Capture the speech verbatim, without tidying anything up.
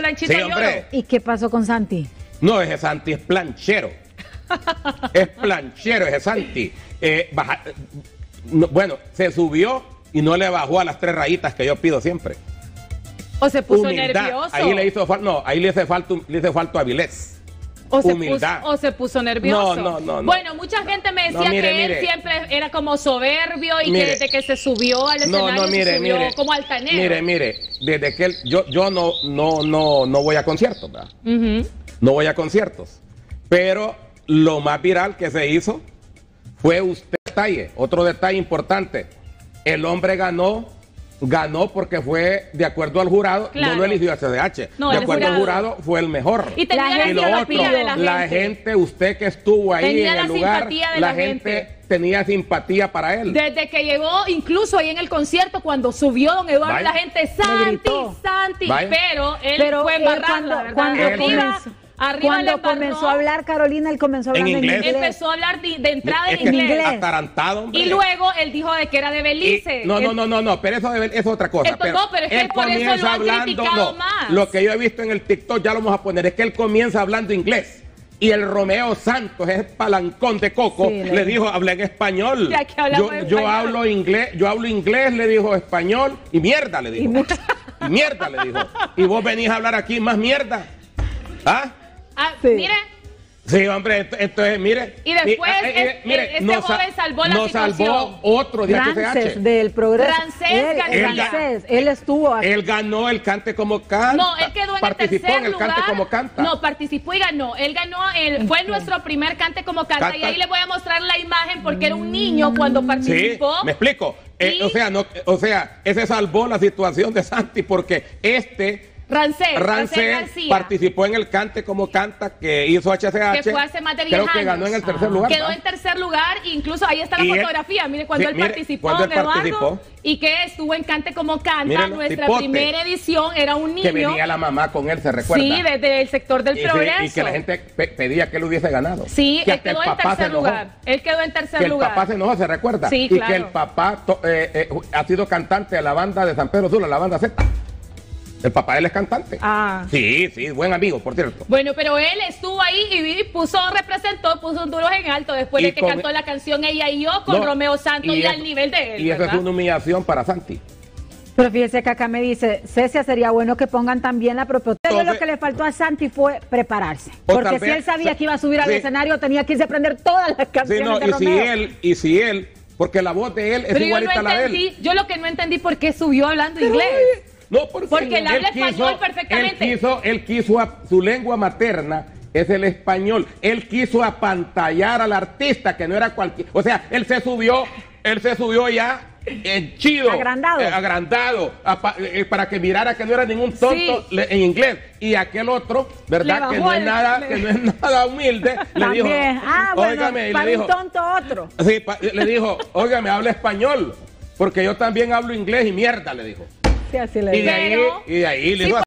Lanchito sí, hombre. ¿Y qué pasó con Santi? No, ese Santi es planchero. Es planchero ese Santi. Eh, baja, no, bueno, se subió y no le bajó a las tres rayitas que yo pido siempre. O se puso humildad. Nervioso. Ahí le hizo falta, no, ahí le hace falta, le hace falta a Belice. O se, puso, o se puso nervioso. No, no, no, no. Bueno, mucha gente me decía no, mire, que él mire. siempre era como soberbio y mire. que desde que se subió al escenario no, no, mire, se subió mire. como altanero. Mire, mire, desde que él, yo, yo no, no, no, no voy a conciertos, ¿verdad? Uh-huh. No voy a conciertos. Pero lo más viral que se hizo fue usted detalle, otro detalle importante. El hombre ganó. Ganó porque fue de acuerdo al jurado, claro. no lo eligió H C H. No, de acuerdo al jurado fue el mejor. Y, tenía la y lo la otro, de la, la gente. gente, usted que estuvo ahí tenía en el la lugar, de la, la gente, gente tenía simpatía para él. Desde que llegó, incluso ahí en el concierto, cuando subió don Eduardo, Bye. la gente, Santi, Santi, Bye. pero él pero fue embarrando, ¿verdad? Cuando él arriba, Arriba Cuando comenzó a hablar Carolina, él comenzó hablando en inglés. En inglés. Empezó a hablar de, de entrada es en inglés. Atarantado, hombre. Y luego él dijo de que era de Belice. Y, no, no, no, no, no, pero eso de, es otra cosa. Esto, pero, no, pero es que por eso lo han hablando, criticado no, más. Lo que yo he visto en el TikTok, ya lo vamos a poner, es que él comienza hablando inglés. Y el Romeo Santos, ese palancón de coco, sí, le dijo, hablé en español. Ya que yo, en yo español. hablo inglés, yo hablo inglés, le dijo español, y mierda le dijo. Y mierda le dijo. Y vos venís a hablar aquí más mierda. ¿Ah? Ah, sí. Mire. Sí, hombre, entonces, mire. Y después, y, es, es, mire, este nos, joven salvó la nos situación. salvó otro de H C H del progreso. Él, él, él, él estuvo aquí. Él ganó el Cante Como Canta. No, él quedó en participó el tercer en el lugar. Cante Como Canta. No, participó y ganó. Él ganó, el, fue nuestro primer Cante Como Canta, Canta. Y ahí le voy a mostrar la imagen porque era un niño cuando participó. Sí, me explico. Eh, o, sea, no, o sea, ese salvó la situación de Santi porque este... Rancel, Rancel, Rancel participó en el Cante Como Canta que hizo H C H, que fue hace más de diez años. Creo que ganó en el tercer ah. lugar. Quedó en tercer lugar, incluso ahí está la y fotografía, él, mire cuando sí, él mire, participó, cuando él Eduardo, participó. Y que estuvo en Cante Como Canta, Mírenlo, nuestra tipote, primera edición, era un niño. Que venía la mamá con él, ¿se recuerda? Sí, desde el sector del y progreso. Sí, y que la gente pe pedía que él hubiese ganado. Sí, que él quedó en tercer lugar. Él quedó en tercer que lugar. El papá se enojó, ¿se recuerda? Sí, y claro. que el papá eh, eh, ha sido cantante de la banda de San Pedro, la banda Z. El papá de él es cantante. Ah. Sí, sí, buen amigo, por cierto. Bueno, pero él estuvo ahí y puso, representó, puso un duro en alto después y de que con, cantó la canción Ella y Yo con no, Romeo Santos y, y eso, al nivel de él. Y eso ¿verdad? es una humillación para Santi. Pero fíjese que acá me dice, Cecia, sería bueno que pongan también la propia... Entonces, lo que le faltó a Santi fue prepararse. Porque si él sabía se, que iba a subir al sí, escenario, tenía que irse a aprender todas las canciones sí, no, de y Romeo. Si él, y si él, porque la voz de él es pero igualita no a la entendí, de él. Yo lo que no entendí por qué subió hablando pero, inglés. No, porque, porque él habla español quiso, perfectamente. Él quiso, él quiso a, su lengua materna es el español. Él quiso apantallar al artista que no era cualquier. O sea, él se subió, él se subió ya henchido, agrandado, eh, agrandado a, eh, para que mirara que no era ningún tonto sí. le, en inglés. Y aquel otro, verdad, que no es nada, le... que no es nada humilde, le dijo, ah, óigame, bueno, para un tonto otro. Sí, pa, le dijo, óigame, habla español, porque yo también hablo inglés y mierda, le dijo. Sí, así le digo. Y de ahí, y de ahí le digo.